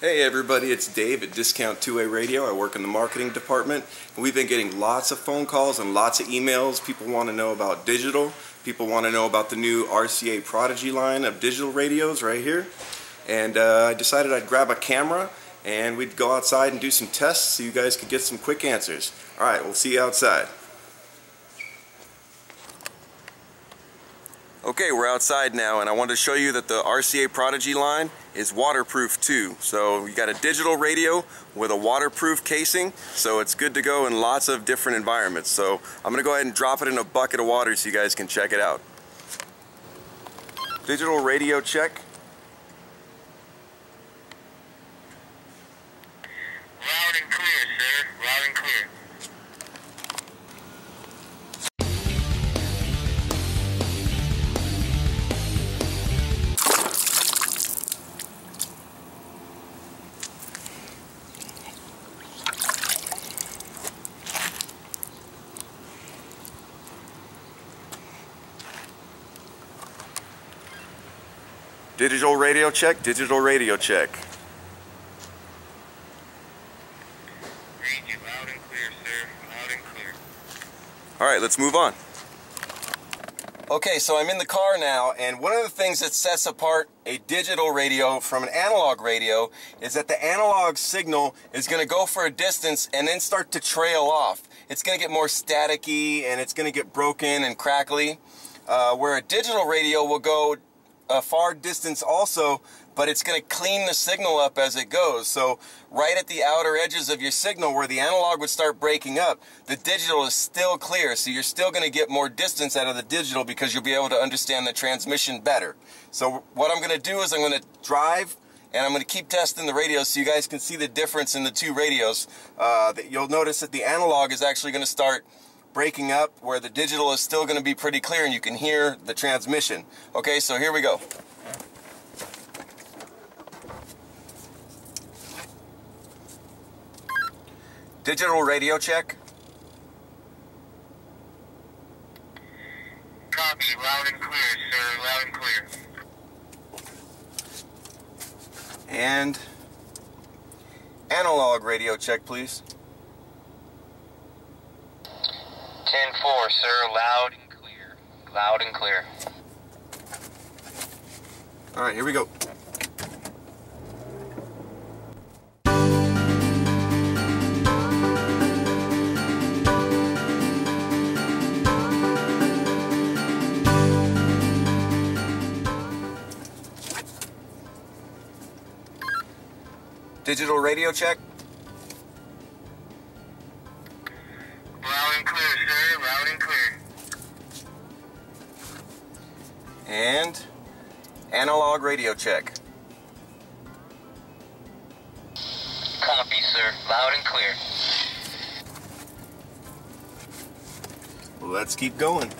Hey everybody, it's Dave at Discount Two-Way Radio. I work in the marketing department. We've been getting lots of phone calls and lots of emails. People want to know about digital. People want to know about the new RCA Prodigi line of digital radios right here. And I decided I'd grab a camera and we'd go outside and do some tests so you guys could get some quick answers. Alright, we'll see you outside. Okay, we're outside now, and I wanted to show you that the RCA Prodigi line is waterproof too. So you got a digital radio with a waterproof casing, so it's good to go in lots of different environments. So I'm gonna go ahead and drop it in a bucket of water so you guys can check it out. Digital radio check. Loud and clear, sir. Loud and clear. Digital radio check, digital radio check. Read you loud and clear, sir. Loud and clear. Alright, let's move on. Okay, so I'm in the car now, and one of the things that sets apart a digital radio from an analog radio is that the analog signal is going to go for a distance and then start to trail off. It's going to get more staticky, and it's going to get broken and crackly, where a digital radio will go a far distance also, but it's going to clean the signal up as it goes. So right at the outer edges of your signal where the analog would start breaking up, the digital is still clear, so you're still going to get more distance out of the digital because you'll be able to understand the transmission better. So what I'm going to do is I'm going to drive and I'm going to keep testing the radios so you guys can see the difference in the two radios. That you'll notice that the analog is actually going to start breaking up, where the digital is still going to be pretty clear and you can hear the transmission. Okay, so here we go. Digital radio check. Copy, loud and clear, sir, loud and clear. And analog radio check, please. 10-4, sir, loud and clear. Loud and clear. All right, here we go. Digital radio check. And analog radio check. Copy, sir. Loud and clear. Let's keep going.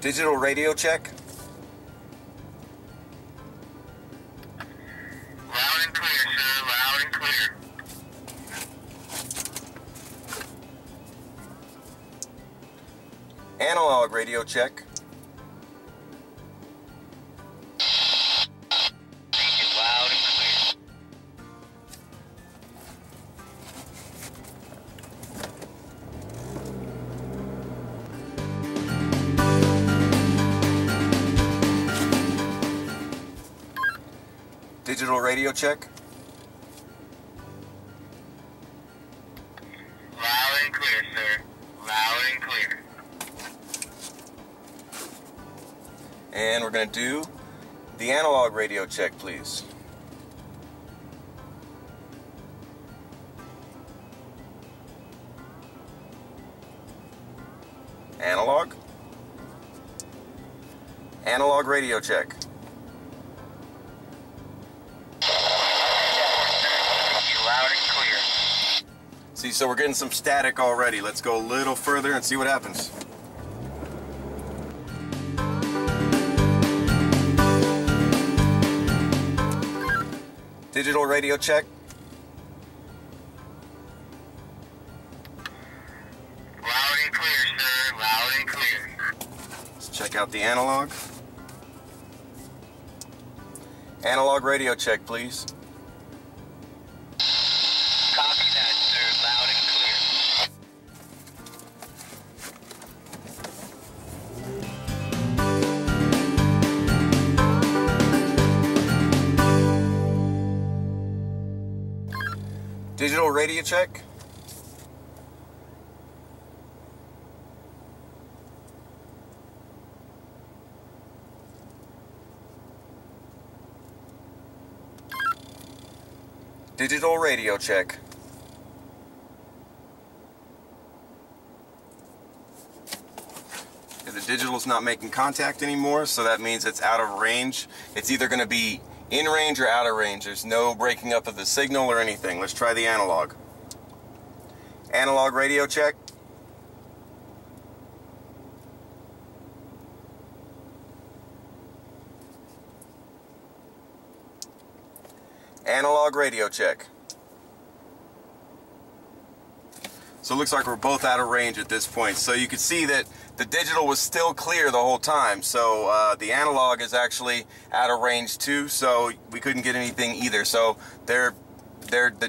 Digital radio check. Analog radio check. Loud and clear. Digital radio check. And we're going to do the analog radio check, please. Analog. Analog radio check. Loud and clear. See, so we're getting some static already. Let's go a little further and see what happens. Digital radio check. Check out the analog. Analog radio check, please. Copy that, sir. Loud and clear. Digital radio check. Digital radio check. The digital's not making contact anymore, so that means it's out of range. It's either going to be in range or out of range. There's no breaking up of the signal or anything. Let's try the analog. Analog radio check. Analog radio check. So it looks like we're both out of range at this point. So you can see that the digital was still clear the whole time. So the analog is actually out of range too. So we couldn't get anything either. So the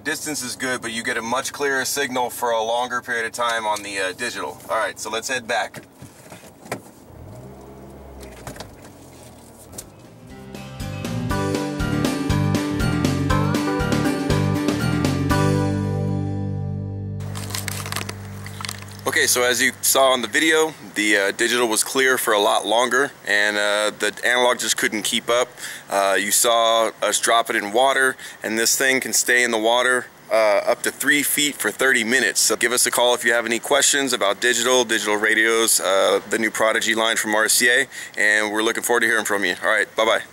distance is good, but you get a much clearer signal for a longer period of time on the digital. All right, so let's head back. Okay, so as you saw in the video, the digital was clear for a lot longer, and the analog just couldn't keep up. You saw us drop it in water, and this thing can stay in the water up to 3 feet for 30 minutes. So give us a call if you have any questions about digital radios, the new Prodigi line from RCA, and we're looking forward to hearing from you. All right, bye-bye.